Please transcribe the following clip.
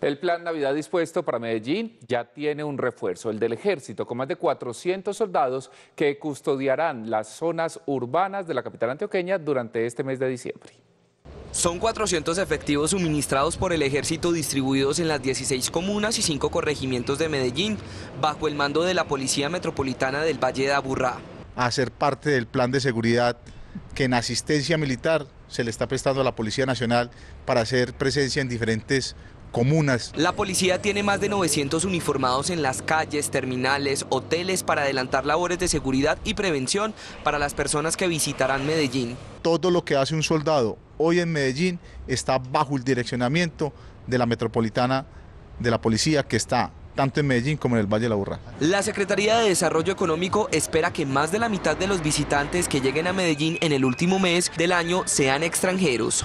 El plan Navidad dispuesto para Medellín ya tiene un refuerzo, el del Ejército, con más de 400 soldados que custodiarán las zonas urbanas de la capital antioqueña durante este mes de diciembre. Son 400 efectivos suministrados por el Ejército distribuidos en las 16 comunas y 5 corregimientos de Medellín, bajo el mando de la Policía Metropolitana del Valle de Aburrá. Hacer parte del plan de seguridad que en asistencia militar se le está prestando a la Policía Nacional para hacer presencia en diferentes comunas. La policía tiene más de 900 uniformados en las calles, terminales, hoteles para adelantar labores de seguridad y prevención para las personas que visitarán Medellín. Todo lo que hace un soldado hoy en Medellín está bajo el direccionamiento de la Metropolitana de la Policía, que está tanto en Medellín como en el Valle de la Aburrá. La Secretaría de Desarrollo Económico espera que más de la mitad de los visitantes que lleguen a Medellín en el último mes del año sean extranjeros.